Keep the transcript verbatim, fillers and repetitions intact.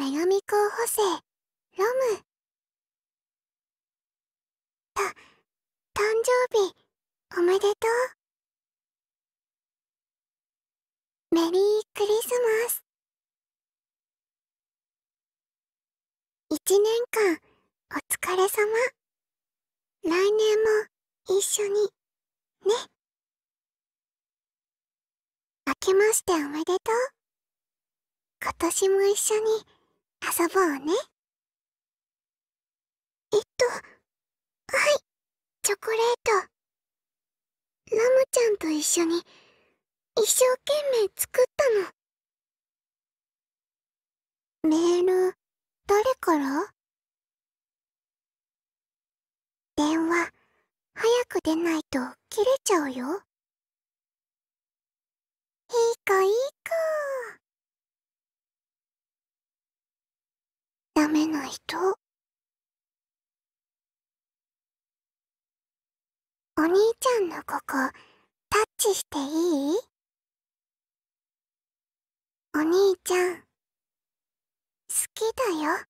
女神候補生ロムた誕生日おめでとう。メリークリスマス。一年間お疲れ様。来年も一緒にね。明けましておめでとう。今年も一緒に遊ぼうね。えっとはい、チョコレート。ラムちゃんと一緒に一生懸命作ったの。メール誰から？電話早く出ないと切れちゃうよ。いい子いい子。ダメな人。お兄ちゃんのここタッチしていい？お兄ちゃん好きだよ。